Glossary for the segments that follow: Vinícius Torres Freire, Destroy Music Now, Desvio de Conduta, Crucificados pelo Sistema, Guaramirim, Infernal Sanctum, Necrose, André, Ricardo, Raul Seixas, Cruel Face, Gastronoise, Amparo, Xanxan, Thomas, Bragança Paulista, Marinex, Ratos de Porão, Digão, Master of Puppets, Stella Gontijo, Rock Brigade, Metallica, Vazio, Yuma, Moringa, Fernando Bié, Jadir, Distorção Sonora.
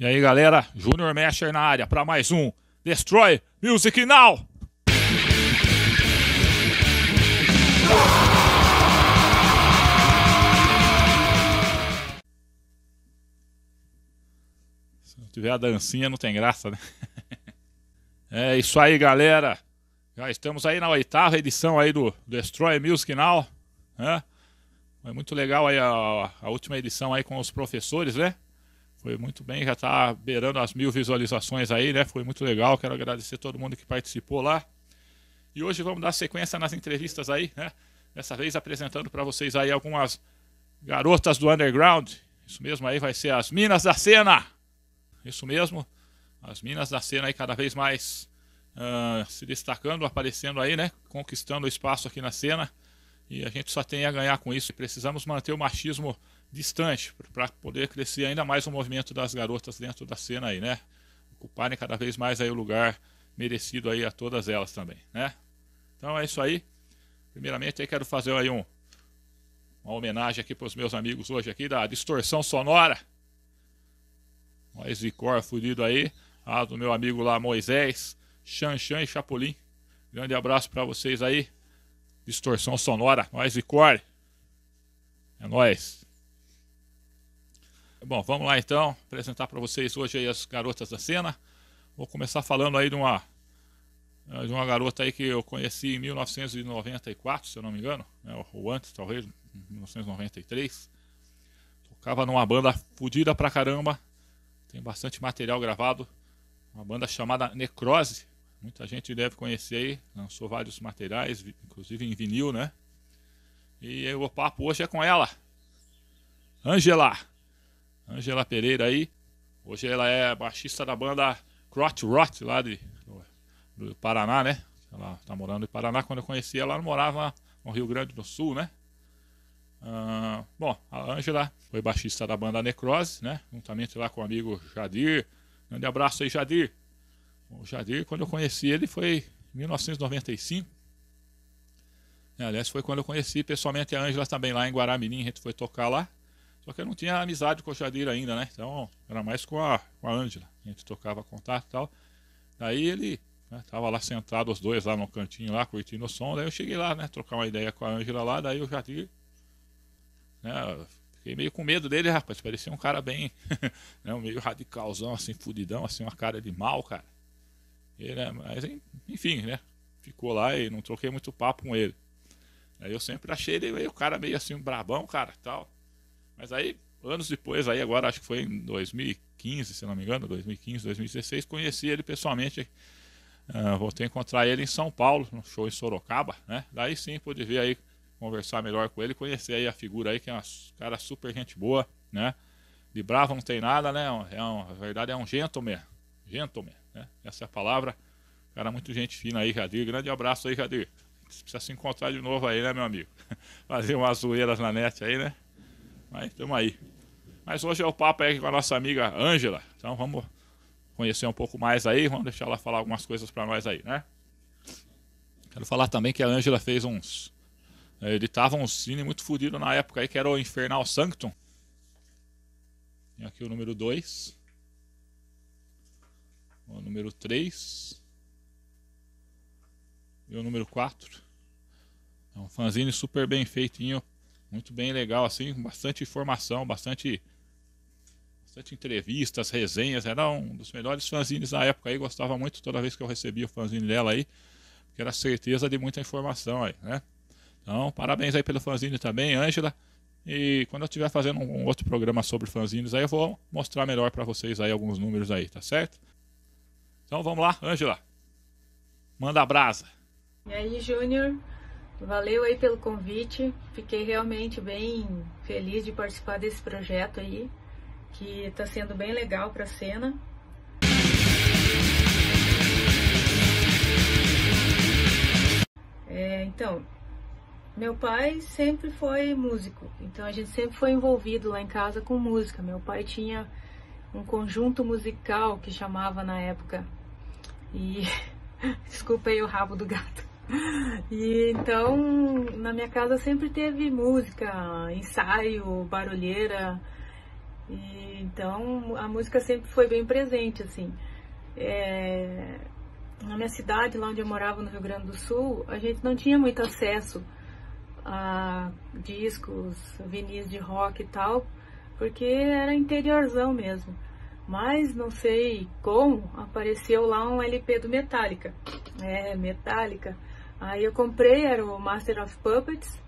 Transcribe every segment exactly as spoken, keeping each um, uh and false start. E aí, galera, Junior Masher na área para mais um Destroy Music Now! Se não tiver a dancinha, não tem graça, né? É isso aí, galera. Já estamos aí na oitava edição aí do Destroy Music Now, né? Foi muito legal aí a, a última edição aí com os professores, né? Foi muito bem, já está beirando as mil visualizações aí, né? Foi muito legal, quero agradecer a todo mundo que participou lá. E hoje vamos dar sequência nas entrevistas aí, né? Dessa vez apresentando para vocês aí algumas garotas do underground. Isso mesmo aí, vai ser as minas da cena. Isso mesmo, as minas da cena aí cada vez mais uh, se destacando, aparecendo aí, né? Conquistando espaço aqui na cena. E a gente só tem a ganhar com isso. Precisamos manter o machismo distante para poder crescer ainda mais o movimento das garotas dentro da cena aí, né? Ocuparem cada vez mais aí o lugar merecido aí a todas elas também, né? Então é isso aí. Primeiramente aí quero fazer aí um, uma homenagem aqui para os meus amigos hoje aqui da Distorção Sonora. Nós de cor fudido aí, ah, do meu amigo lá Moisés, Xanxan e Chapolin. Grande abraço para vocês aí. Distorção Sonora, nós de core. É nóis. Bom, vamos lá então apresentar para vocês hoje aí as garotas da cena. Vou começar falando aí de uma, de uma garota aí que eu conheci em mil novecentos e noventa e quatro, se eu não me engano, né? Ou antes talvez, em mil novecentos e noventa e três. Tocava numa banda fodida pra caramba, tem bastante material gravado. Uma banda chamada Necrose. Muita gente deve conhecer aí, lançou vários materiais, inclusive em vinil, né? E o papo hoje é com ela, Ângela, Ângela Pereira aí. Hoje ela é baixista da banda Crotch Rot lá de, do Paraná, né? Ela tá morando em Paraná, quando eu conheci ela, ela morava no Rio Grande do Sul, né? Ah, bom, a Ângela foi baixista da banda Necrose, né? Juntamente lá com o amigo Jadir. Grande abraço aí, Jadir. O Jadir, quando eu conheci ele, foi em mil novecentos e noventa e cinco. É, aliás, foi quando eu conheci pessoalmente a Ângela também lá em Guaramirim. A gente foi tocar lá. Só que eu não tinha amizade com o Jadir ainda, né? Então, era mais com a Ângela. A gente tocava contato e tal. Daí ele, né, tava lá sentado os dois lá no cantinho lá, curtindo o som. Daí eu cheguei lá, né? Trocar uma ideia com a Ângela lá. Daí o Jadir, né? Fiquei meio com medo dele, rapaz. Parecia um cara bem, né, meio radicalzão, assim, fudidão, assim, uma cara de mal, cara. Ele, mas enfim, né? Ficou lá e não troquei muito papo com ele. Aí eu sempre achei ele meio, o cara meio assim, um brabão, cara, tal. Mas aí, anos depois, aí agora acho que foi em dois mil e quinze, se não me engano, dois mil e quinze, dois mil e dezesseis, conheci ele pessoalmente. Uh, voltei a encontrar ele em São Paulo, no show em Sorocaba, né? Daí sim pude ver aí, conversar melhor com ele, conhecer aí a figura aí, que é um cara super gente boa, né? De bravo não tem nada, né? É um, na verdade é um gentleman, gentleman. Essa é a palavra. Cara, muito gente fina aí, Jadir. Grande abraço aí, Jadir. Você precisa se encontrar de novo aí, né, meu amigo? Fazer umas zoeiras na net aí, né? Mas tamo aí. Mas hoje é o papo aí com a nossa amiga Ângela. Então vamos conhecer um pouco mais aí. Vamos deixar ela falar algumas coisas pra nós aí, né? Quero falar também que a Ângela fez uns... Ele tava um cine muito fodido na época aí, que era o Infernal Sanctum. Tem aqui o número dois. O número três e o número quatro. É um fanzine super bem feitinho, muito bem legal assim, com bastante informação, bastante, bastante entrevistas, resenhas. Era um dos melhores fanzines da época aí, gostava muito toda vez que eu recebia o fanzine dela aí, porque era certeza de muita informação aí, né? Então, parabéns aí pelo fanzine também, Ângela. E quando eu estiver fazendo um outro programa sobre fanzines aí, eu vou mostrar melhor para vocês aí alguns números aí, tá certo? Então vamos lá, Ângela, manda a brasa. E aí, Júnior, valeu aí pelo convite, fiquei realmente bem feliz de participar desse projeto aí, que tá sendo bem legal pra cena. É, então, meu pai sempre foi músico, então a gente sempre foi envolvido lá em casa com música. Meu pai tinha um conjunto musical que chamava na época... E desculpa aí o rabo do gato. E então na minha casa sempre teve música, ensaio, barulheira. E, então a música sempre foi bem presente, assim. É, na minha cidade, lá onde eu morava, no Rio Grande do Sul, a gente não tinha muito acesso a discos, vinis de rock e tal, porque era interiorzão mesmo. Mas não sei como, apareceu lá um L P do Metallica. É, Metallica. Aí eu comprei, era o Master of Puppets,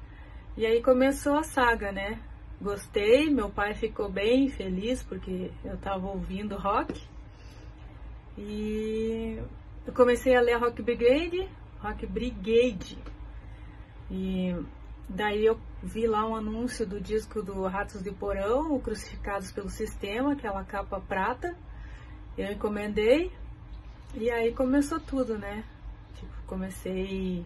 e aí começou a saga, né? Gostei, meu pai ficou bem feliz, porque eu tava ouvindo rock. E eu comecei a ler Rock Brigade, Rock Brigade. E daí eu vi lá um anúncio do disco do Ratos de Porão, o Crucificados pelo Sistema, aquela capa prata. Eu encomendei e aí começou tudo, né? Tipo, comecei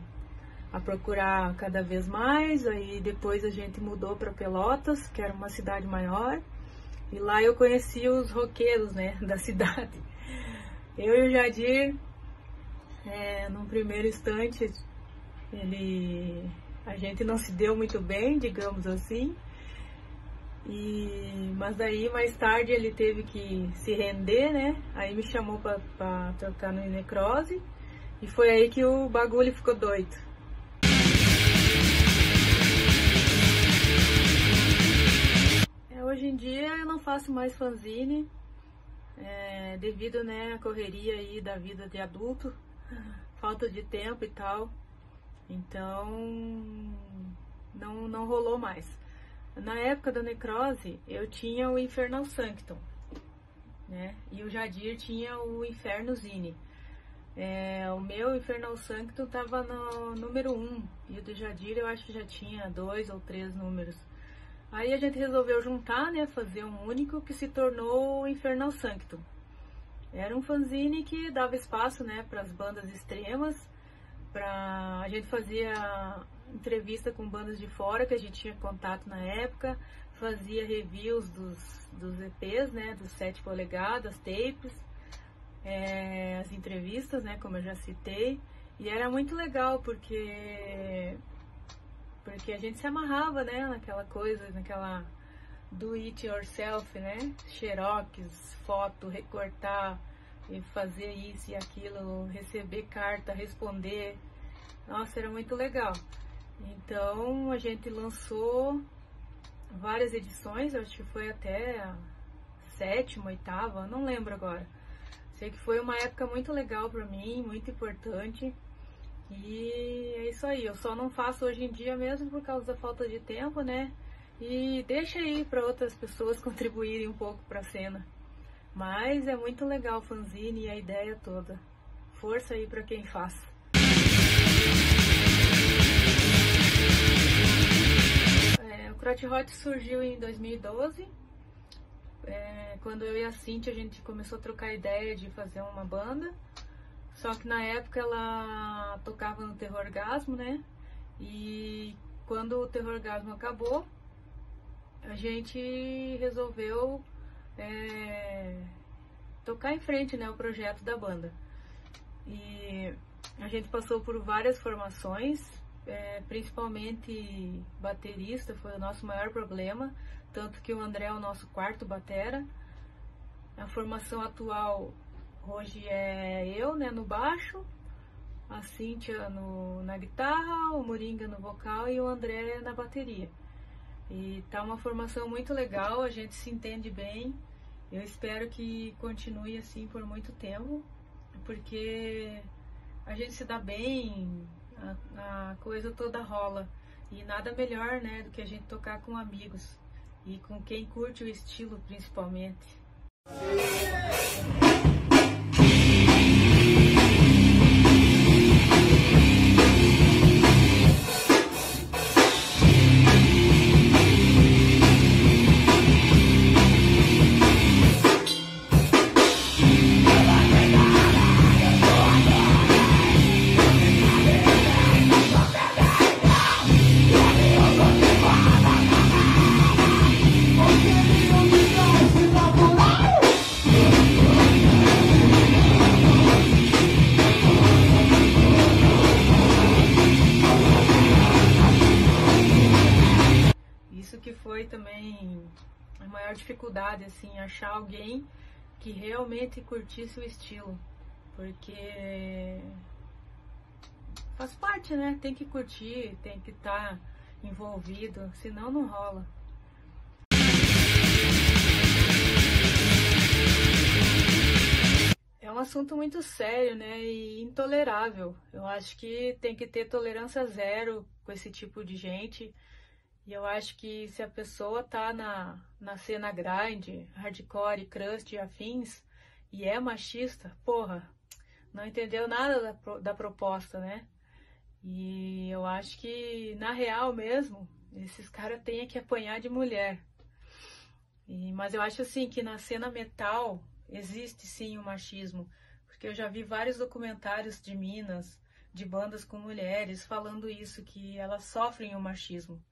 a procurar cada vez mais, aí depois a gente mudou para Pelotas, que era uma cidade maior. E lá eu conheci os roqueiros, né, da cidade. Eu e o Jadir, é, num primeiro instante, ele... a gente não se deu muito bem, digamos assim, e, mas daí mais tarde ele teve que se render, né? Aí me chamou para tocar no Necrose e foi aí que o bagulho ficou doido. É, hoje em dia eu não faço mais fanzine, é, devido, né, à correria aí da vida de adulto, falta de tempo e tal. Então, não, não rolou mais. Na época da Necrose, eu tinha o Infernal Sanctum, né? E o Jadir tinha o Inferno Zine. É, o meu Infernal Sanctum estava no número um, e o do Jadir eu acho que já tinha dois ou três números. Aí a gente resolveu juntar, né? Fazer um único que se tornou o Infernal Sanctum. Era um fanzine que dava espaço, né, para as bandas extremas. Pra... a gente fazia entrevista com bandas de fora, que a gente tinha contato na época, fazia reviews dos, dos E Ps, né, dos sete polegadas, tapes, é, as entrevistas, né, como eu já citei, e era muito legal, porque, porque a gente se amarrava, né, naquela coisa, naquela do it yourself, né, xerox, foto, recortar, e fazer isso e aquilo, receber carta, responder. Nossa, era muito legal. Então a gente lançou várias edições, acho que foi até a sétima, oitava, não lembro agora. Sei que foi uma época muito legal pra mim, muito importante. E é isso aí, eu só não faço hoje em dia mesmo por causa da falta de tempo, né? E deixa aí pra outras pessoas contribuírem um pouco pra cena. Mas é muito legal o fanzine e a ideia toda. Força aí pra quem faz. É, o Crotch Rot surgiu em dois mil e doze, é, quando eu e a Cintia a gente começou a trocar a ideia de fazer uma banda. Só que na época ela tocava no Terror Orgasmo, né? E quando o Terror Orgasmo acabou, a gente resolveu... É, tocar em frente, né, o projeto da banda. E a gente passou por várias formações, é, principalmente baterista foi o nosso maior problema, tanto que o André é o nosso quarto batera. A formação atual hoje é eu, né, no baixo, a Cíntia no, na guitarra, o Moringa no vocal e o André na bateria. E tá uma formação muito legal, a gente se entende bem. Eu espero que continue assim por muito tempo, porque a gente se dá bem, a, a coisa toda rola. E nada melhor, né, do que a gente tocar com amigos e com quem curte o estilo, principalmente. dificuldade, assim, achar alguém que realmente curtisse o estilo, porque faz parte, né? Tem que curtir, tem que estar tá envolvido, senão não rola. É um assunto muito sério, né? E intolerável. Eu acho que tem que ter tolerância zero com esse tipo de gente. E eu acho que se a pessoa tá na, na cena grande, hardcore, crust e afins, e é machista, porra, não entendeu nada da, da proposta, né? E eu acho que, na real mesmo, esses caras têm que apanhar de mulher. E, mas eu acho assim que na cena metal existe sim o machismo, porque eu já vi vários documentários de minas, de bandas com mulheres, falando isso, que elas sofrem o machismo.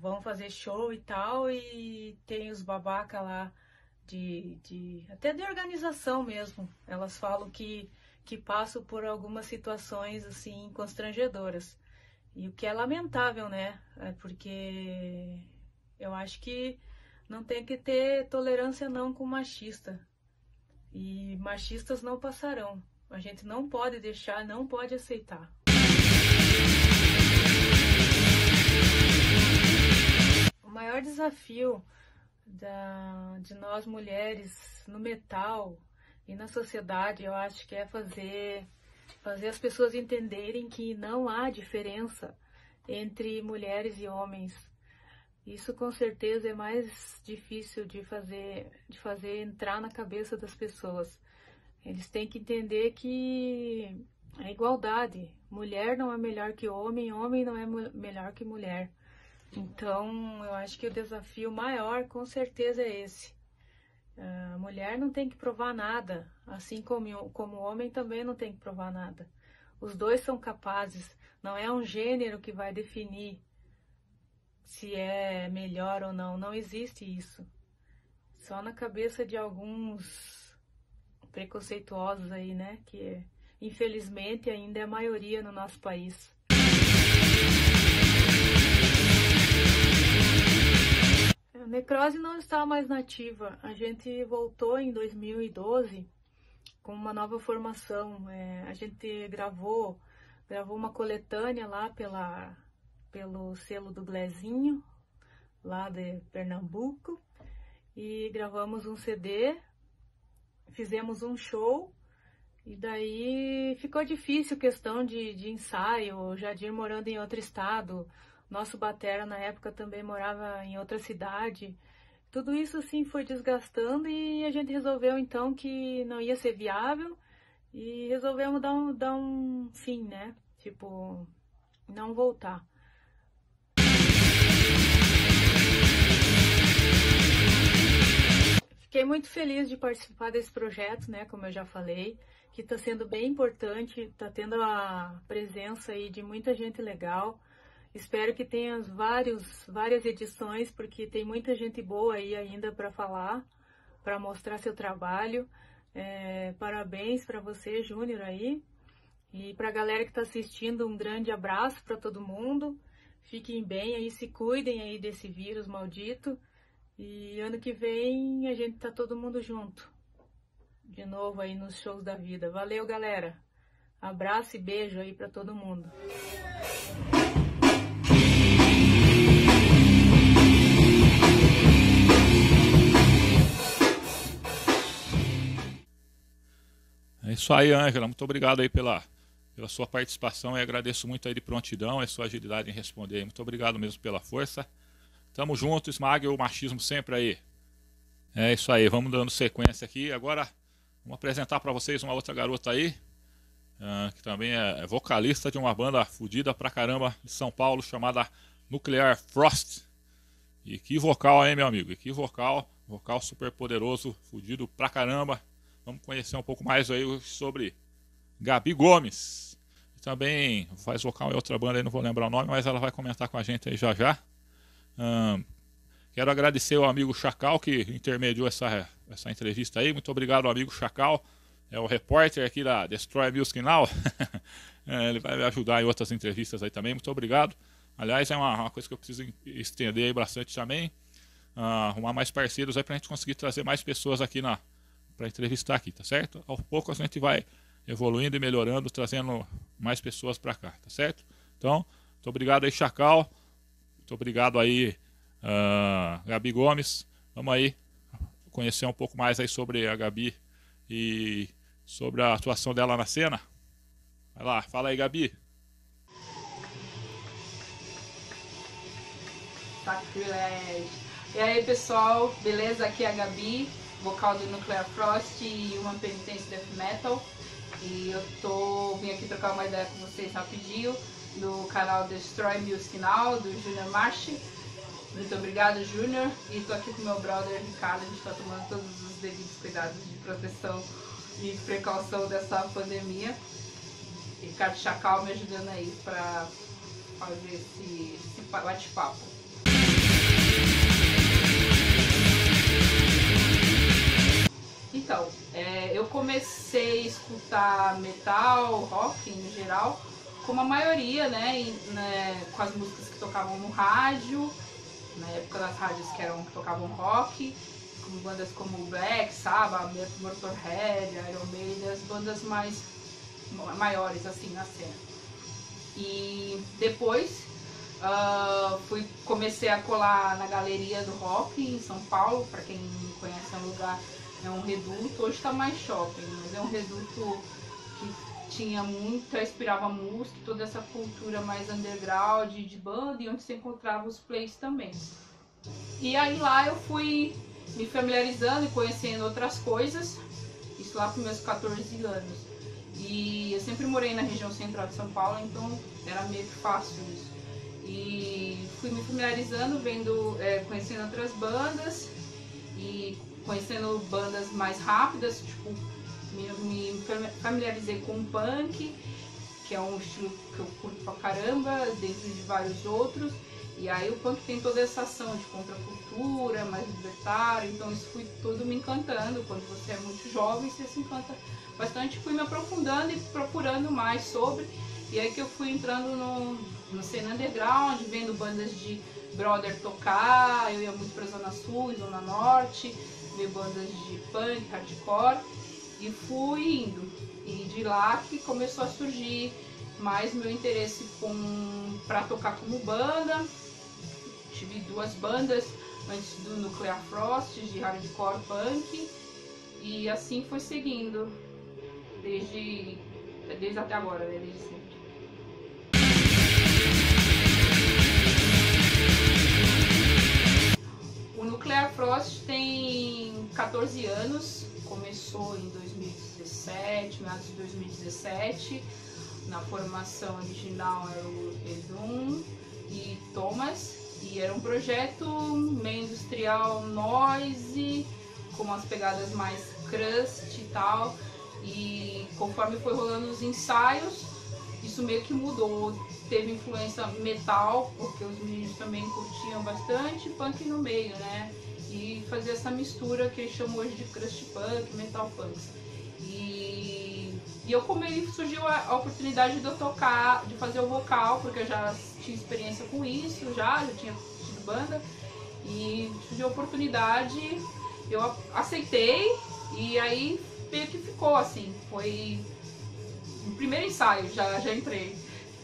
Vão fazer show e tal, e tem os babaca lá, de, de até de organização mesmo. Elas falam que, que passam por algumas situações assim constrangedoras. E o que é lamentável, né? É porque eu acho que não tem que ter tolerância não com machista. E machistas não passarão. A gente não pode deixar, não pode aceitar. O maior desafio da, de nós mulheres no metal e na sociedade, eu acho que é fazer, fazer as pessoas entenderem que não há diferença entre mulheres e homens. Isso com certeza é mais difícil de fazer, de fazer entrar na cabeça das pessoas. Eles têm que entender que é igualdade. Mulher não é melhor que homem, homem não é melhor que mulher. Então, eu acho que o desafio maior, com certeza, é esse. A mulher não tem que provar nada, assim como, como o homem também não tem que provar nada. Os dois são capazes, não é um gênero que vai definir se é melhor ou não, não existe isso. Só na cabeça de alguns preconceituosos aí, né, que infelizmente ainda é a maioria no nosso país. A Necrose não está mais nativa. A gente voltou em dois mil e doze com uma nova formação. É, a gente gravou, gravou uma coletânea lá pela, pelo selo do Glezinho, lá de Pernambuco. E gravamos um C D, fizemos um show. E daí ficou difícil questão de, de ensaio, o Jadir morando em outro estado. Nosso batera, na época, também morava em outra cidade. Tudo isso, assim, foi desgastando e a gente resolveu, então, que não ia ser viável e resolvemos dar um, dar um fim, né? Tipo, não voltar. Fiquei muito feliz de participar desse projeto, né? Como eu já falei, que tá sendo bem importante, tá tendo a presença aí de muita gente legal. Espero que tenha vários, várias edições, porque tem muita gente boa aí ainda para falar, para mostrar seu trabalho. É, parabéns para você, Júnior, aí. E para a galera que está assistindo, um grande abraço para todo mundo. Fiquem bem aí, se cuidem aí desse vírus maldito. E ano que vem a gente tá todo mundo junto, de novo aí nos shows da vida. Valeu, galera. Abraço e beijo aí para todo mundo. É isso aí, Ângela. Muito obrigado aí pela, pela sua participação. Eu agradeço muito aí de prontidão, a sua agilidade em responder. Muito obrigado mesmo pela força. Tamo junto, esmague o machismo sempre aí. É isso aí, vamos dando sequência aqui. Agora, vamos apresentar para vocês uma outra garota aí, uh, que também é vocalista de uma banda fodida pra caramba de São Paulo, chamada Nuclear Frost. E que vocal aí, meu amigo. E que vocal, vocal super poderoso, fodido pra caramba. Vamos conhecer um pouco mais aí sobre Gabi Gomes. Também faz vocal em outra banda aí, não vou lembrar o nome, mas ela vai comentar com a gente aí já já. Hum, quero agradecer ao amigo Chacal que intermediou essa, essa entrevista aí. Muito obrigado ao amigo Chacal. É o repórter aqui da Destroy Music Now. Ele vai me ajudar em outras entrevistas aí também. Muito obrigado. Aliás, é uma, uma coisa que eu preciso estender aí bastante também. ah, arrumar mais parceiros aí pra gente conseguir trazer mais pessoas aqui na, pra entrevistar aqui, tá certo? Ao pouco a gente vai evoluindo e melhorando, trazendo mais pessoas pra cá, tá certo? Então, muito obrigado aí, Chacal. Muito obrigado aí, ah, Gabi Gomes. Vamos aí conhecer um pouco mais aí sobre a Gabi e sobre a atuação dela na cena. Vai lá, fala aí, Gabi. Sacrilégio. E aí, pessoal, beleza? Aqui é a Gabi, vocal do Nuclear Frost e Yuma Penitence Death Metal. E eu tô vim aqui trocar uma ideia com vocês rapidinho no canal Destroy Music Now, do Junior Masher. Muito obrigado, Junior. E tô aqui com meu brother Ricardo. A gente tá tomando todos os devidos cuidados de proteção e precaução dessa pandemia. Ricardo Chacal me ajudando aí pra fazer esse, esse bate-papo. Então, é, eu comecei a escutar metal, rock em geral, como a maioria, né, e, né, com as músicas que tocavam no rádio, na época das rádios que eram, tocavam rock, como bandas como Black Sabbath, Motorhead, Iron Maiden, as bandas mais maiores assim na cena. E depois Uh, fui, comecei a colar na galeria do rock em São Paulo. Para quem não conhece, é um lugar, é um reduto, hoje está mais shopping, mas é um reduto que tinha muito, inspirava música, toda essa cultura mais underground de banda, e onde se encontrava os plays também. E aí lá eu fui me familiarizando e conhecendo outras coisas, isso lá com meus quatorze anos. E eu sempre morei na região central de São Paulo, então era meio que fácil isso. E fui me familiarizando, vendo, é, conhecendo outras bandas e conhecendo bandas mais rápidas, tipo, me, me familiarizei com o punk, que é um estilo que eu curto pra caramba, dentro de vários outros. E aí o punk tem toda essa ação de contracultura, mais libertário, então isso foi tudo me encantando. Quando você é muito jovem, você se encanta bastante. Fui me aprofundando e procurando mais sobre. E aí que eu fui entrando no, no cena underground, vendo bandas de brother tocar, eu ia muito pra Zona Sul e Zona Norte, ver bandas de punk, hardcore, e fui indo. E de lá que começou a surgir mais meu interesse com, pra tocar como banda. Tive duas bandas antes do Nuclear Frost, de hardcore punk, e assim foi seguindo, desde, desde até agora, né? Desde sempre. O Nuclear Frost tem quatorze anos, começou em dois mil e dezessete, meados de dois mil e dezessete, na formação original era o Edum e Thomas, e era um projeto meio industrial noise, com umas pegadas mais crust e tal, e conforme foi rolando os ensaios, isso meio que mudou, teve influência metal, porque os meninos também curtiam bastante, punk no meio, né? E fazer essa mistura que eles chamam hoje de crust punk, metal punk. E, e eu comei, surgiu a oportunidade de eu tocar, de fazer o vocal, porque eu já tinha experiência com isso, já, já tinha tido banda, e surgiu a oportunidade, eu aceitei, e aí meio que ficou assim, foi... No primeiro ensaio já, já entrei,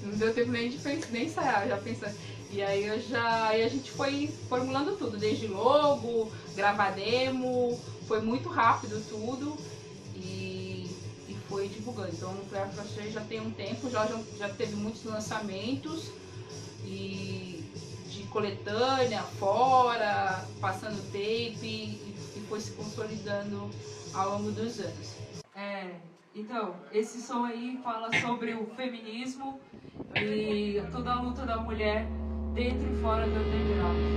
não deu tempo nem de pensar, nem ensaiar, já pensando. E aí eu já, aí a gente foi formulando tudo, desde logo, gravar demo, foi muito rápido tudo e, e foi divulgando. Então o Nuclear Frost já tem um tempo, já, já, já teve muitos lançamentos e de coletânea, fora, passando tape e, e foi se consolidando ao longo dos anos. É. Então, esse som aí fala sobre o feminismo e toda a luta da mulher dentro e fora do underground.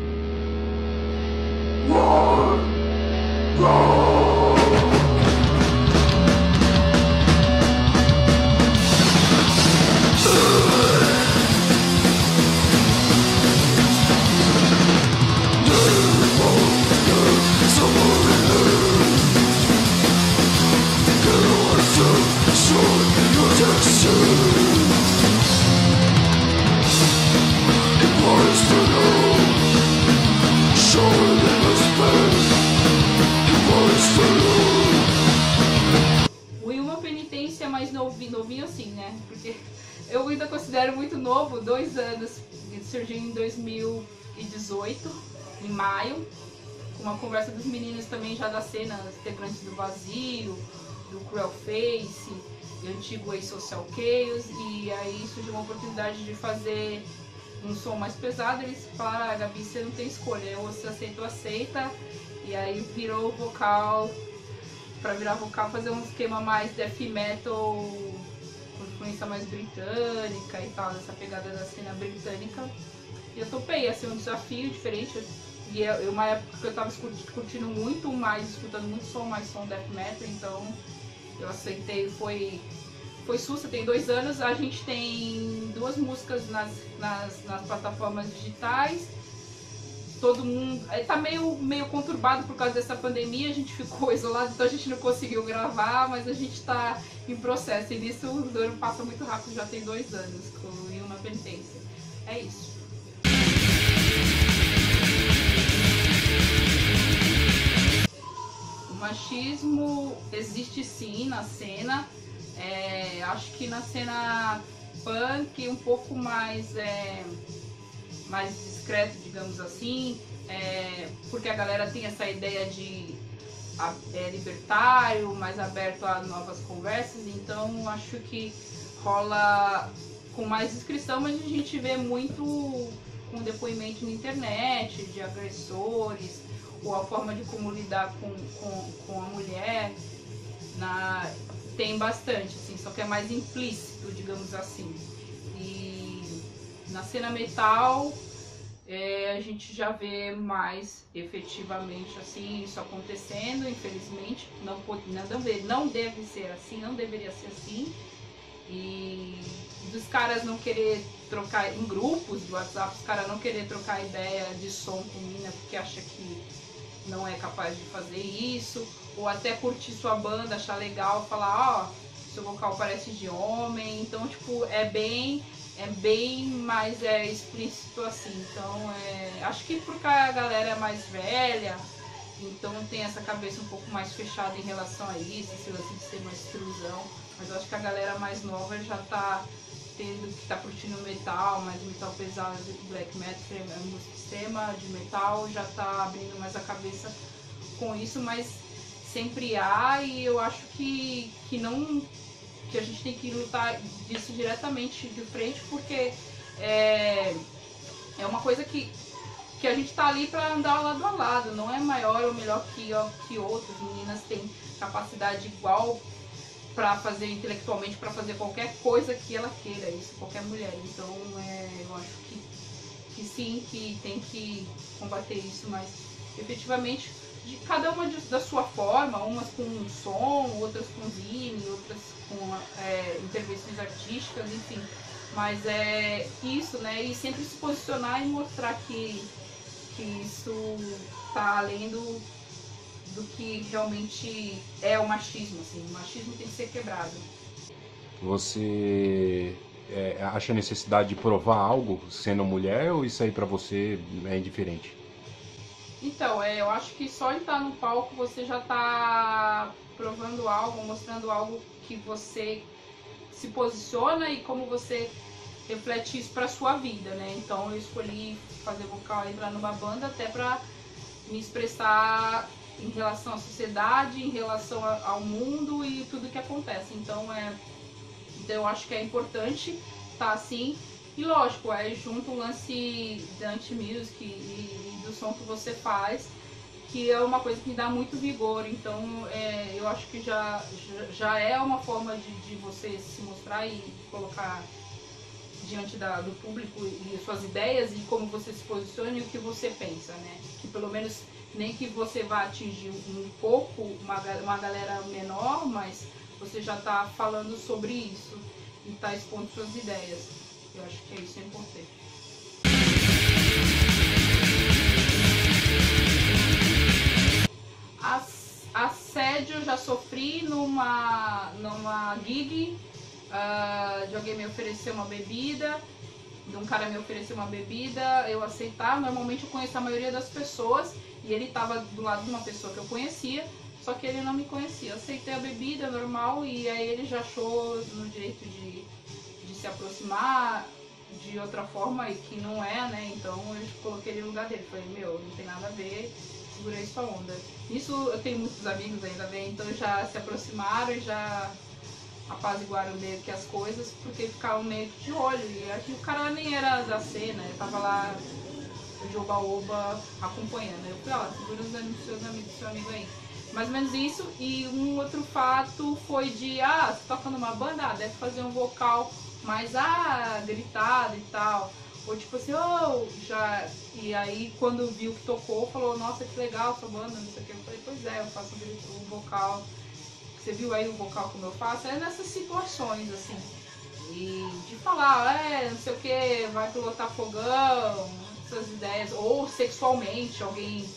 Show them assim, novinho assim, né? Porque eu ainda considero muito novo, dois anos, surgiu em dois mil e dezoito, em maio, com uma conversa dos meninos também já da cena, integrantes do Vazio, do Cruel Face, do antigo Social Chaos, e aí surgiu uma oportunidade de fazer um som mais pesado. Eles falaram: ah, Gabi, você não tem escolha, ou você aceita ou aceita, e aí virou vocal, pra virar vocal, fazer um esquema mais death metal, com influência mais britânica e tal, essa pegada da cena britânica. E eu topei, assim, um desafio diferente. E é uma época que eu tava curtindo muito mais, escutando muito som, mais som death metal, então eu aceitei, foi, foi sussa, tem dois anos, a gente tem duas músicas nas, nas, nas plataformas digitais, todo mundo, tá meio, meio conturbado por causa dessa pandemia, a gente ficou isolado, então a gente não conseguiu gravar, mas a gente tá em processo, e nisso o ano passa muito rápido, já tem dois anos, com Yuma Penitência, é isso. Machismo existe sim na cena, é, acho que na cena punk um pouco mais, é, mais discreto, digamos assim, é, porque a galera tem essa ideia de é, libertário, mais aberto a novas conversas, então acho que rola com mais discrição, mas a gente vê muito com depoimento na internet de agressores, ou a forma de como lidar com, com, com a mulher, na, tem bastante, assim, só que é mais implícito, digamos assim. E na cena metal é, a gente já vê mais efetivamente assim, isso acontecendo, infelizmente, não, pode, não, deve, não deve ser assim, não deveria ser assim. E dos caras não querer trocar, em grupos do WhatsApp, os caras não querer trocar ideia de som com mina porque acha que não é capaz de fazer isso, ou até curtir sua banda, achar legal, falar, ó, oh, seu vocal parece de homem, então tipo, é bem, é bem mais é, explícito assim, então é, acho que porque a galera é mais velha, então tem essa cabeça um pouco mais fechada em relação a isso, esse lance de ser mais trusão, mas eu acho que a galera mais nova já tá tendo, que tá curtindo metal, mais metal pesado, black metal, música extrema de metal, já tá abrindo mais a cabeça com isso, mas sempre há, e eu acho que, que não, que a gente tem que lutar disso diretamente de frente, porque é, é uma coisa que, que a gente tá ali para andar lado a lado, não é maior ou melhor que, que outras, meninas têm capacidade igual para fazer intelectualmente, para fazer qualquer coisa que ela queira, isso, qualquer mulher. Então é, eu acho que, que sim, que tem que combater isso, mas efetivamente, de cada uma de, da sua forma, umas com um som, outras com zine, outras com é, intervenções artísticas, enfim. Mas é isso, né? E sempre se posicionar e mostrar que, que isso tá além do... do que realmente é o machismo, assim, o machismo tem que ser quebrado. Você é, acha a necessidade de provar algo sendo mulher, ou isso aí pra você é indiferente? Então, é, eu acho que só estar no palco você já tá provando algo, mostrando algo que você se posiciona e como você reflete isso pra sua vida, né? Então eu escolhi fazer vocal, entrar numa banda até pra me expressar em relação à sociedade, em relação ao mundo e tudo que acontece. Então, é, então eu acho que é importante estar assim. E lógico, é junto o lance da anti-music e, e do som que você faz, que é uma coisa que me dá muito vigor. Então é, eu acho que já, já é uma forma de, de você se mostrar e colocar diante da, do público e suas ideias e como você se posiciona e o que você pensa, né? Que pelo menos... nem que você vá atingir um pouco, uma, uma galera menor, mas você já está falando sobre isso e está expondo suas ideias. Eu acho que isso é importante. As, assédio eu já sofri numa, numa gig, uh, de alguém me oferecer uma bebida, de um cara me oferecer uma bebida, eu aceitar. Normalmente eu conheço a maioria das pessoas, e ele estava do lado de uma pessoa que eu conhecia, Só que ele não me conhecia. Eu aceitei a bebida normal e aí ele já achou no direito de, de se aproximar de outra forma e que não é, né? Então eu coloquei ele no lugar dele. Falei, meu, não tem nada a ver, segurei sua onda. Isso eu tenho muitos amigos ainda bem, então já se aproximaram e já apaziguaram meio que as coisas, porque ficavam meio que de olho. E aqui o cara nem era da cena, ele tava lá de oba-oba acompanhando. Eu falei, ó, segura os amigos, seus amigos, seu amigo aí. Mais ou menos isso. E um outro fato foi de, ah, você toca numa banda, ah, deve fazer um vocal mais, ah, delicado e tal. Ou tipo assim, oh, já... E aí quando viu que tocou, falou, nossa, que legal sua banda, não sei o que. Eu falei, pois é, eu faço um vocal. Você viu aí o vocal como eu faço? É nessas situações, assim. E de falar, é, não sei o que, vai pilotar fogão, essas ideias. Ou sexualmente, alguém...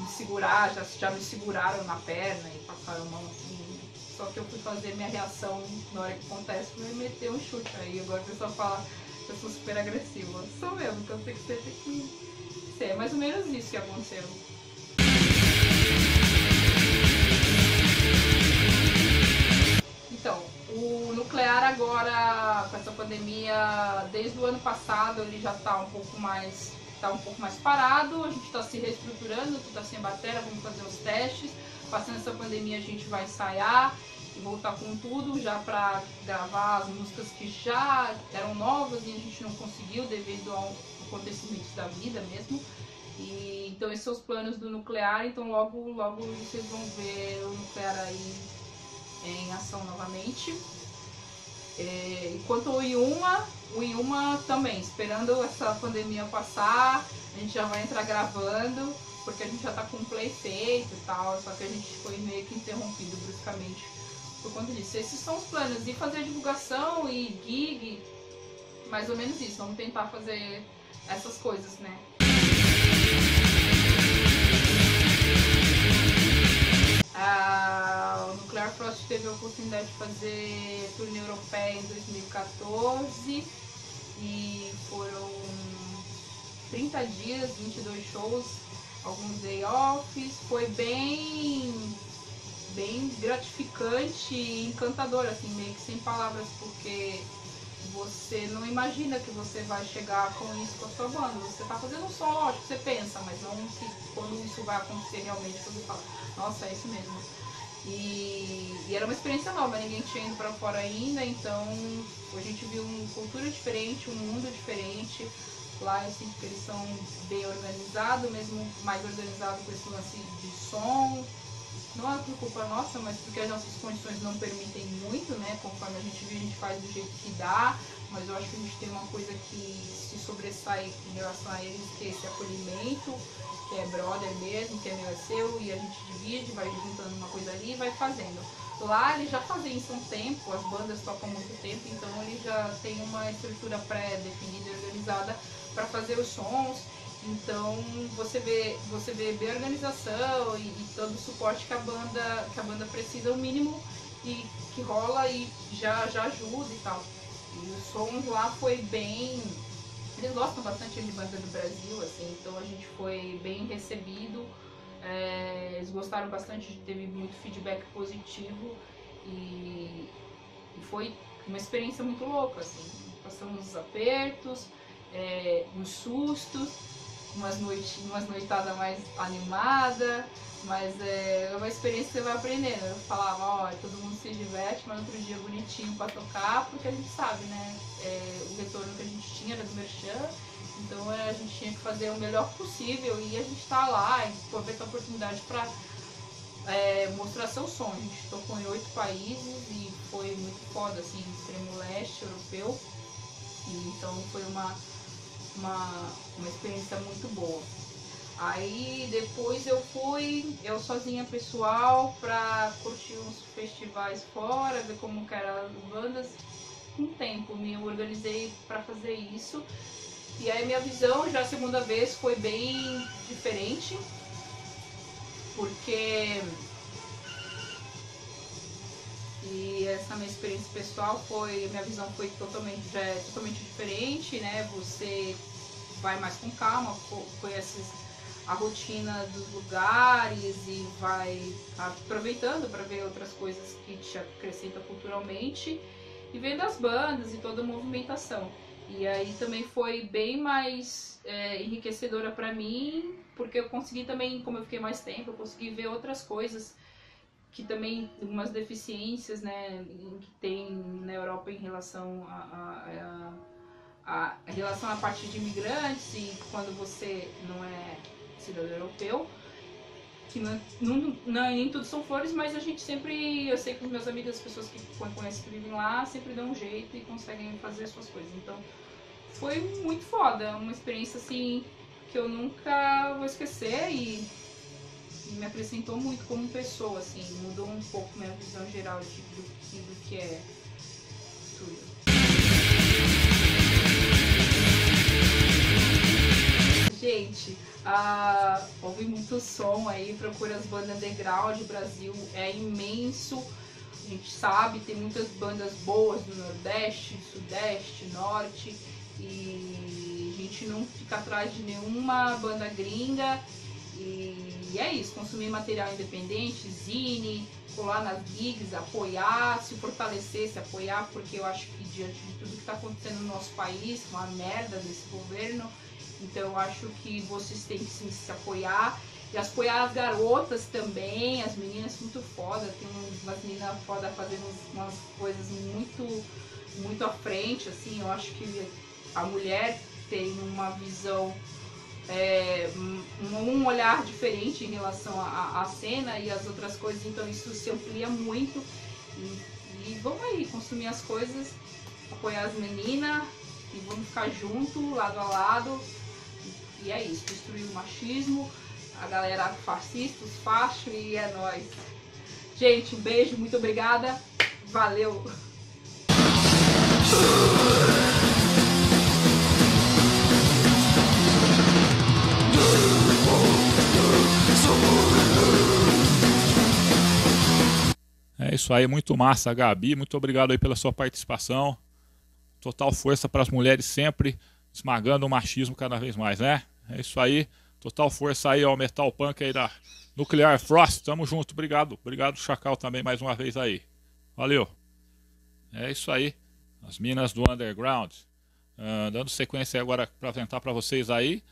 me segurar, já, já me seguraram na perna e passaram a mão assim. Só que eu fui fazer minha reação na hora que acontece, foi meter um chute aí. Agora a pessoa fala que eu sou super agressiva. Sou mesmo, então tem que ser, tem que ser. É mais ou menos isso que aconteceu. Então, o nuclear agora, com essa pandemia, desde o ano passado ele já tá um pouco mais... tá um pouco mais parado, a gente está se reestruturando, tudo tá sem bateria, vamos fazer os testes. Passando essa pandemia a gente vai ensaiar e voltar com tudo, já para gravar as músicas que já eram novas e a gente não conseguiu devido a acontecimentos da vida mesmo. E, então esses são os planos do nuclear, então logo, logo vocês vão ver o nuclear aí em ação novamente. É, enquanto o Yuma, o Yuma também, esperando essa pandemia passar, a gente já vai entrar gravando, porque a gente já tá com um play feito e tal, só que a gente foi meio que interrompido bruscamente por conta disso. Esses são os planos, e fazer divulgação e gig, mais ou menos isso, vamos tentar fazer essas coisas, né? Ah, o Nuclear Frost teve a oportunidade de fazer turnê europeia em dois mil e quatorze e foram trinta dias, vinte e dois shows, alguns day-offs. Foi bem, bem gratificante e encantador, assim, meio que sem palavras, porque você não imagina que você vai chegar com isso com a sua banda. Você tá fazendo um som, lógico, você pensa, mas não que quando isso vai acontecer realmente, você fala, nossa, é isso mesmo. E, e era uma experiência nova, ninguém tinha ido pra fora ainda, então a gente viu uma cultura diferente, um mundo diferente. Lá eu sinto que eles são bem organizados, mesmo mais organizados com esse lance de som. Não é por culpa nossa, mas porque as nossas condições não permitem muito, né? Conforme a gente vive, a gente faz do jeito que dá. Mas eu acho que a gente tem uma coisa que se sobressai em relação a eles, que é esse acolhimento, que é brother mesmo, que é meu, é seu, e a gente divide, vai juntando uma coisa ali e vai fazendo. Lá eles já fazem isso há um tempo, as bandas tocam há muito tempo, então eles já tem uma estrutura pré-definida e organizada para fazer os sons. Então você vê, você vê bem a organização e, e todo o suporte que a banda, que a banda precisa, o mínimo e que rola e já, já ajuda e tal. E o som lá foi bem... Eles gostam bastante de banda do Brasil, assim, então a gente foi bem recebido. É, eles gostaram bastante, teve muito feedback positivo e, e foi uma experiência muito louca, assim. Passamos uns apertos, é, uns sustos, umas, noite, umas noitadas mais animadas, mas é uma experiência que você vai aprendendo. Eu falava, ó, todo mundo se diverte, mas outro dia é bonitinho pra tocar, porque a gente sabe, né, é, o retorno que a gente tinha era do merchan, então é, a gente tinha que fazer o melhor possível e a gente tá lá, e aproveita a oportunidade pra é, mostrar seu som. A gente tocou em oito países e foi muito foda, assim, extremo leste, europeu, e então foi uma, uma, uma experiência muito boa. Aí depois eu fui, eu sozinha pessoal, pra curtir uns festivais fora, ver como que eram as bandas. Com o tempo me organizei pra fazer isso. E aí minha visão, já a segunda vez, foi bem diferente. Porque... E essa minha experiência pessoal foi... Minha visão foi totalmente, já é totalmente diferente, né? Você vai mais com calma, conhece a rotina dos lugares e vai aproveitando para ver outras coisas que te acrescenta culturalmente e vendo as bandas e toda a movimentação. E aí também foi bem mais é, enriquecedora para mim, porque eu consegui também, como eu fiquei mais tempo, eu consegui ver outras coisas que também, algumas deficiências, né, que tem na Europa em relação a, a, a, a relação à parte de imigrantes e quando você não é cidadão europeu, que não, não, não, nem tudo são flores, mas a gente sempre, eu sei que os meus amigos, as pessoas que conhecem que vivem lá, sempre dão um jeito e conseguem fazer as suas coisas. Então, foi muito foda, uma experiência assim que eu nunca vou esquecer e, e me acrescentou muito como pessoa, assim, mudou um pouco minha visão geral de, do, do que é tudo. Gente, uh, ouve muito som aí, procura as bandas underground, o Brasil é imenso, a gente sabe, tem muitas bandas boas do Nordeste, Sudeste, Norte, e a gente não fica atrás de nenhuma banda gringa, e, e é isso, consumir material independente, zine, colar nas gigs, apoiar, se fortalecer, se apoiar, porque eu acho que diante de tudo que está acontecendo no nosso país, uma merda desse governo, então eu acho que vocês têm que sim, se apoiar. E apoiar as garotas também, as meninas muito foda. Tem umas meninas foda fazendo umas coisas muito, muito à frente, assim. Eu acho que a mulher tem uma visão, é, um olhar diferente em relação à cena e as outras coisas. Então isso se amplia muito. E, e vamos aí, consumir as coisas, apoiar as meninas. E vamos ficar junto, lado a lado. E é isso, destruir o machismo, a galera fascista, os fachos, e é nóis. Gente, um beijo, muito obrigada, valeu! É isso aí, muito massa, Gabi, muito obrigado aí pela sua participação. Total força para as mulheres sempre, esmagando o machismo cada vez mais, né? É isso aí. Total força aí ao Metal Punk aí da Nuclear Frost. Tamo junto, obrigado. Obrigado, Chacal, também mais uma vez aí. Valeu. É isso aí. As minas do underground. Uh, dando sequência agora para apresentar para vocês aí.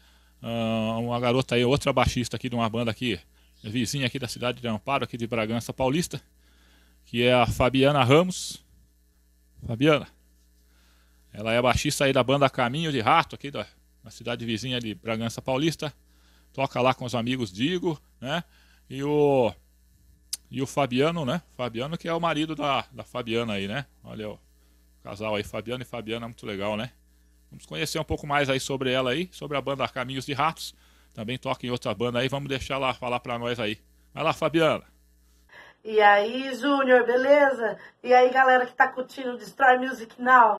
Uh, uma garota aí, outra baixista aqui de uma banda aqui, vizinha aqui da cidade de Amparo, aqui de Bragança Paulista, que é a Fabiana Ramos. Fabiana. Ela é baixista aí da banda Caminho de Rato, aqui da, da cidade vizinha de Bragança Paulista. Toca lá com os amigos Digo, né? E o, e o Fabiano, né? Fabiano que é o marido da, da Fabiana aí, né? Olha o casal aí, Fabiano e Fabiana, muito legal, né? Vamos conhecer um pouco mais aí sobre ela aí, sobre a banda Caminhos de Ratos. Também toca em outra banda aí, vamos deixar ela falar pra nós aí. Vai lá, Fabiana! E aí, Júnior, beleza? E aí, galera que tá curtindo o Destroy Music Now?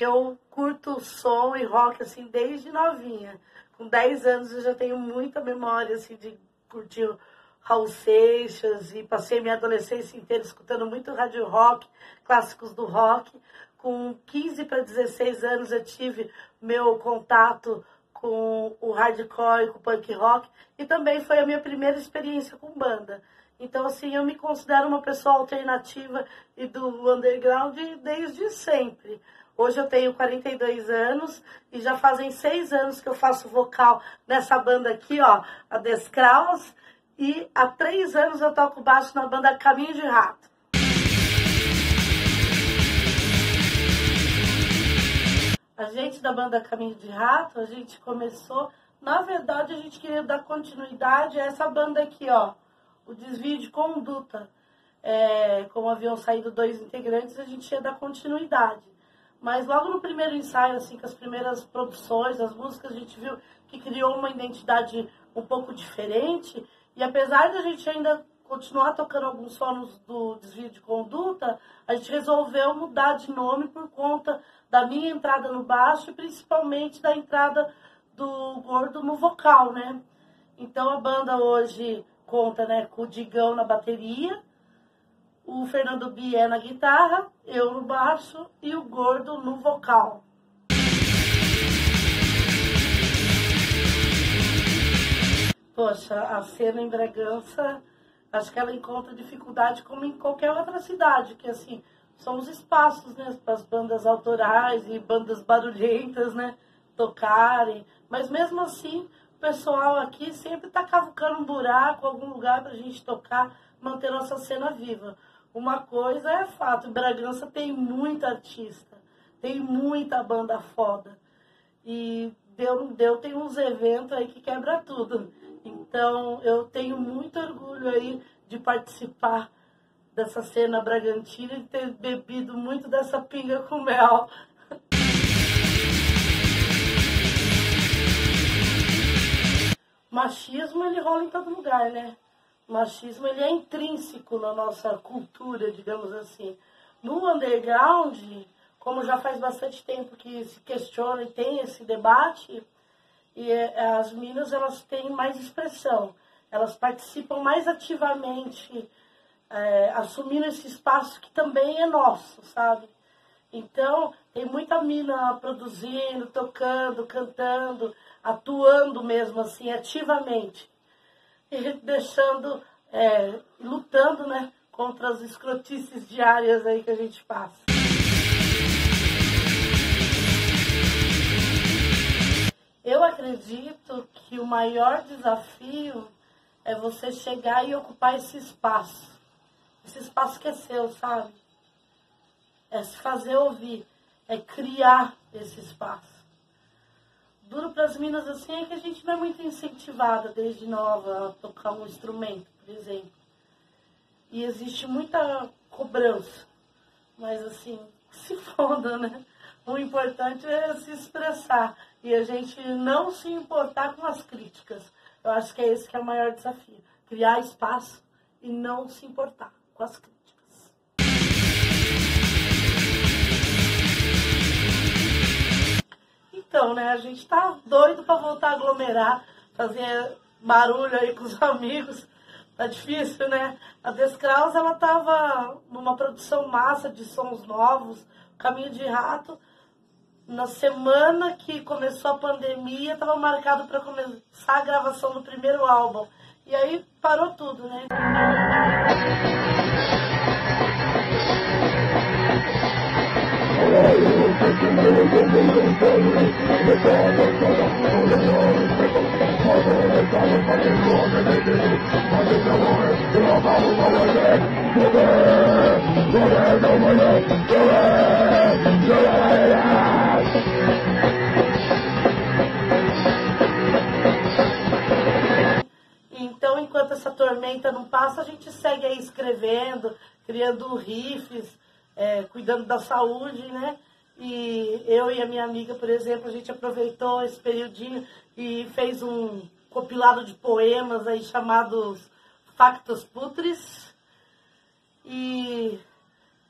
Eu curto som e rock, assim, desde novinha. Com dez anos eu já tenho muita memória, assim, de curtir Raul Seixas e passei minha adolescência inteira escutando muito rádio rock, clássicos do rock. Com quinze para dezesseis anos eu tive meu contato com o hardcore e com o punk rock e também foi a minha primeira experiência com banda. Então, assim, eu me considero uma pessoa alternativa e do underground desde sempre. Hoje eu tenho quarenta e dois anos e já fazem seis anos que eu faço vocal nessa banda aqui, ó, a Deskraus. E há três anos eu toco baixo na banda Caminho de Rato. A gente da banda Caminho de Rato, a gente começou... Na verdade, a gente queria dar continuidade a essa banda aqui, ó, o Desvio de Conduta. É, como haviam saído dois integrantes, a gente ia dar continuidade. Mas logo no primeiro ensaio, assim, com as primeiras produções, as músicas, a gente viu que criou uma identidade um pouco diferente. E apesar de a gente ainda continuar tocando alguns sons do Desvio de Conduta, a gente resolveu mudar de nome por conta da minha entrada no baixo e principalmente da entrada do Gordo no vocal, né? Então a banda hoje conta, né, com o Digão na bateria, o Fernando Bié na guitarra, eu no baixo e o Gordo no vocal. Poxa, a cena em Bragança, acho que ela encontra dificuldade como em qualquer outra cidade, que assim, são os espaços, né, para as bandas autorais e bandas barulhentas, né, tocarem. Mas mesmo assim, o pessoal aqui sempre está cavucando um buraco, algum lugar para a gente tocar, manter nossa cena viva. Uma coisa é fato, Bragança tem muita artista, tem muita banda foda. E deu, deu, tem uns eventos aí que quebra tudo. Então, eu tenho muito orgulho aí de participar dessa cena bragantina e ter bebido muito dessa pinga com mel. Machismo, ele rola em todo lugar, né? Machismo, ele é intrínseco na nossa cultura, digamos assim. No underground, como já faz bastante tempo que se questiona e tem esse debate, e as meninas, elas têm mais expressão, elas participam mais ativamente, é, assumindo esse espaço que também é nosso, sabe? Então, tem muita mina produzindo, tocando, cantando, atuando mesmo assim, ativamente, e deixando, é, lutando, né, contra as escrotices diárias aí que a gente passa. Eu acredito que o maior desafio é você chegar e ocupar esse espaço. Esse espaço que é seu, sabe? É se fazer ouvir, é criar esse espaço. Duro para as minas assim é que a gente não é muito incentivada desde nova a tocar um instrumento, por exemplo. E existe muita cobrança, mas assim, se foda, né? O importante é se expressar e a gente não se importar com as críticas. Eu acho que é esse que é o maior desafio, criar espaço e não se importar com as críticas. Então, né, a gente tá doido pra voltar a aglomerar, fazer barulho aí com os amigos. Tá difícil, né? A Deskraus, ela tava numa produção massa de sons novos, Caminho de Rato. Na semana que começou a pandemia, estava marcado para começar a gravação do primeiro álbum. E aí parou tudo, né? Então, enquanto essa tormenta não passa, a gente segue aí escrevendo, criando riffs, é, cuidando da saúde, né? E eu e a minha amiga, por exemplo, a gente aproveitou esse periodinho e fez um compilado de poemas aí chamados Factos Putres. E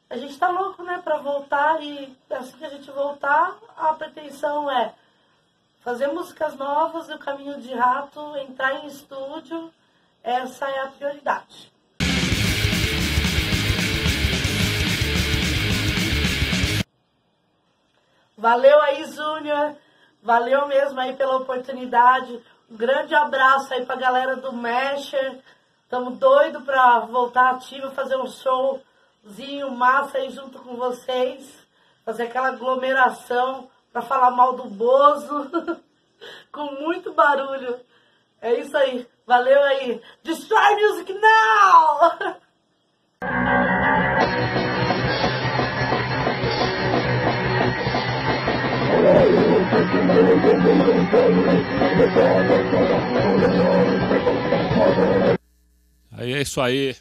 a gente tá louco, né, pra voltar, e assim que a gente voltar, a pretensão é fazer músicas novas do Caminho de Rato, entrar em estúdio, essa é a prioridade. Valeu aí, Junior, valeu mesmo aí pela oportunidade, um grande abraço aí pra galera do Masher, tamo doido pra voltar ativo, fazer um showzinho massa aí junto com vocês, fazer aquela aglomeração pra falar mal do Bozo, com muito barulho, é isso aí, valeu aí, Destroy Music Now! Aí é isso aí.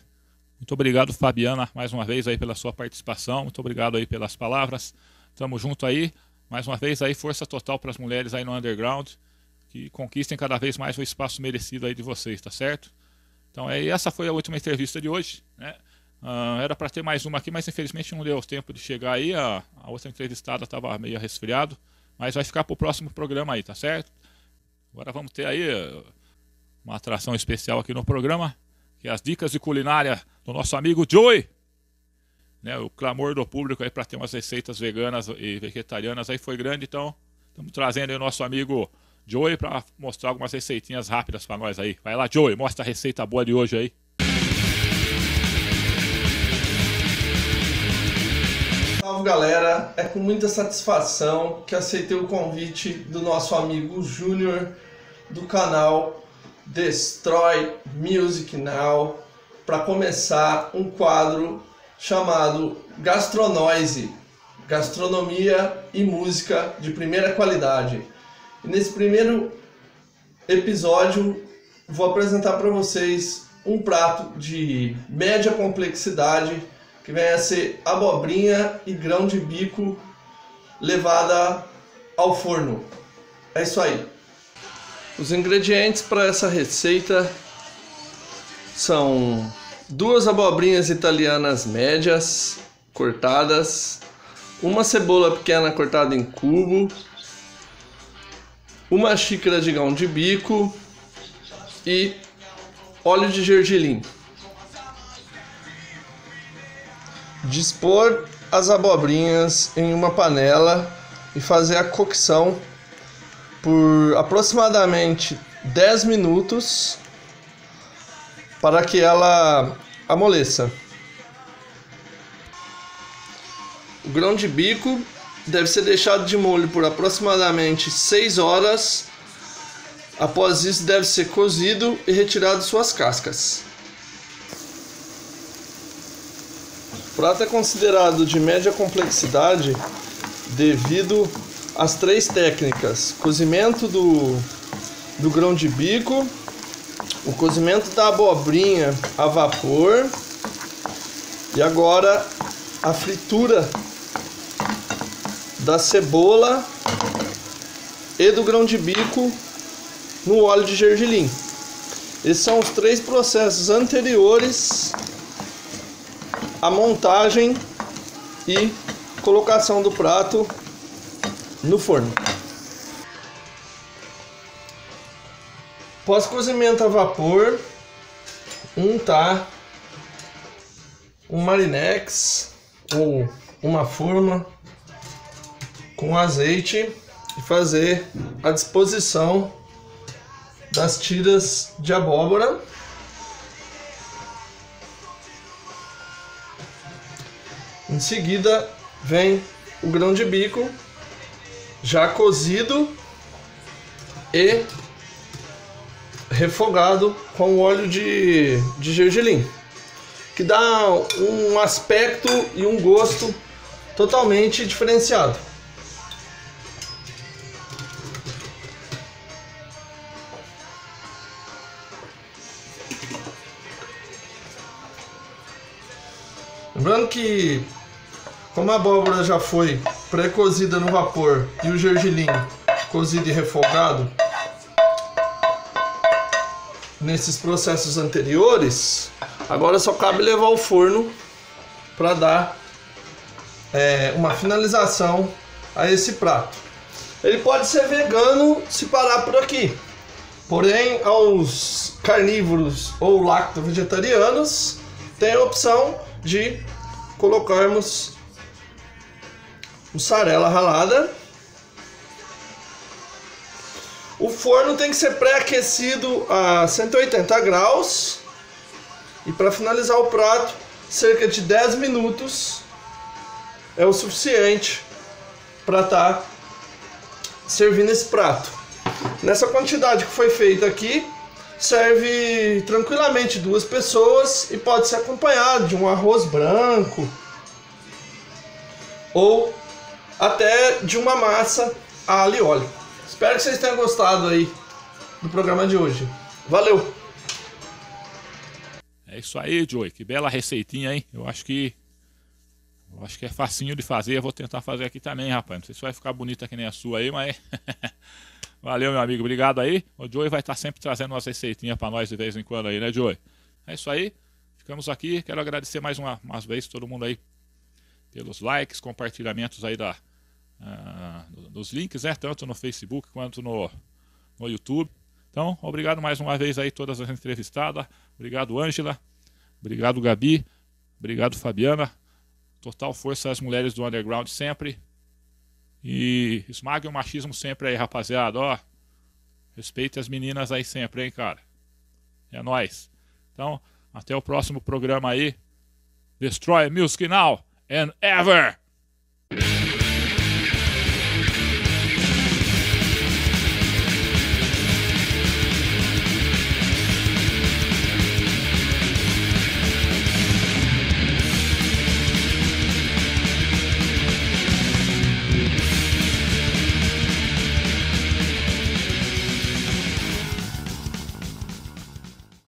Muito obrigado, Fabiana, mais uma vez aí pela sua participação. Muito obrigado aí pelas palavras. Tamo junto aí. Mais uma vez aí, força total para as mulheres aí no underground, que conquistem cada vez mais o espaço merecido aí de vocês, tá certo? Então é, essa foi a última entrevista de hoje, né? Uh, era para ter mais uma aqui, mas infelizmente não deu tempo de chegar aí. A, a outra entrevistada estava meio resfriado, mas vai ficar para o próximo programa aí, tá certo? Agora vamos ter aí uma atração especial aqui no programa, que é as dicas de culinária do nosso amigo Joey, né? O clamor do público aí para ter umas receitas veganas e vegetarianas aí foi grande, então estamos trazendo aí o nosso amigo Joey para mostrar algumas receitinhas rápidas para nós aí. Vai lá, Joey, mostra a receita boa de hoje aí. Salve, galera! É com muita satisfação que aceitei o convite do nosso amigo Junior do canal Destroy Music Now para começar um quadro chamado Gastronoise, gastronomia e música de primeira qualidade. E nesse primeiro episódio vou apresentar para vocês um prato de média complexidade que vem a ser abobrinha e grão de bico levada ao forno. É isso aí. Os ingredientes para essa receita são duas abobrinhas italianas médias cortadas, uma cebola pequena cortada em cubo, uma xícara de grão de bico e óleo de gergelim. Dispor as abobrinhas em uma panela e fazer a cocção por aproximadamente dez minutos para que ela amoleça. O grão de bico deve ser deixado de molho por aproximadamente seis horas. Após isso, deve ser cozido e retirado suas cascas. O prato é considerado de média complexidade devido as três técnicas: cozimento do, do grão de bico, o cozimento da abobrinha a vapor e agora a fritura da cebola e do grão de bico no óleo de gergelim. Esses são os três processos anteriores à montagem e colocação do prato no forno. Pós cozimento a vapor, untar um marinex ou uma forma com azeite e fazer a disposição das tiras de abóbora. Em seguida vem o grão de bico já cozido e refogado com óleo de, de gergelim, que dá um aspecto e um gosto totalmente diferenciado. Lembrando que, como a abóbora já foi pré-cozida no vapor e o gergelim cozido e refogado nesses processos anteriores, agora só cabe levar ao forno para dar é, uma finalização a esse prato. Ele pode ser vegano se parar por aqui, porém aos carnívoros ou lacto-vegetarianos tem a opção de colocarmos mussarela ralada. O forno tem que ser pré-aquecido a cento e oitenta graus e para finalizar o prato, cerca de dez minutos é o suficiente para estar tá servindo esse prato. Nessa quantidade que foi feita aqui, serve tranquilamente duas pessoas e pode ser acompanhado de um arroz branco ou até de uma massa a alho e óleo. Espero que vocês tenham gostado aí do programa de hoje. Valeu! É isso aí, Joey. Que bela receitinha, hein? Eu acho que eu acho que é facinho de fazer. Eu vou tentar fazer aqui também, rapaz. Não sei se vai ficar bonita que nem a sua aí, mas... Valeu, meu amigo, obrigado aí. O Joey vai estar sempre trazendo umas receitinhas para nós de vez em quando aí, né, Joey? É isso aí, ficamos aqui. Quero agradecer mais uma, uma vez todo mundo aí pelos likes, compartilhamentos aí da, uh, dos links, né? Tanto no Facebook quanto no, no YouTube. Então, obrigado mais uma vez aí todas as entrevistadas. Obrigado, Ângela. Obrigado, Gabi. Obrigado, Fabiana. Total força às mulheres do underground sempre. E esmague o machismo sempre aí, rapaziada, ó. Respeite as meninas aí sempre, hein, cara? É nóis. Então, até o próximo programa aí. Destroy Music Now and Ever!